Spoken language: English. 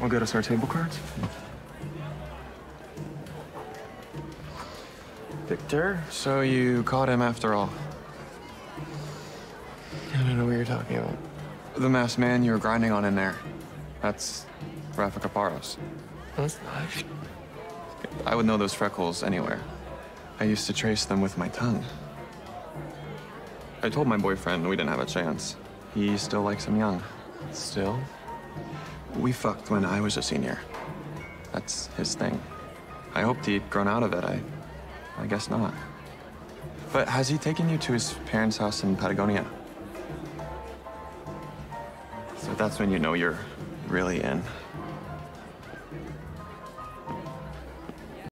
Want to get us our table cards? Victor, so you caught him after all. I don't know what you're talking about. The masked man you were grinding on in there. That's Rafa Caparros. That's not. I would know those freckles anywhere. I used to trace them with my tongue. I told my boyfriend we didn't have a chance. He still likes him young. Still? We fucked when I was a senior. That's his thing. I hoped he'd grown out of it. I guess not. But has he taken you to his parents' house in Patagonia? So that's when you know you're really in.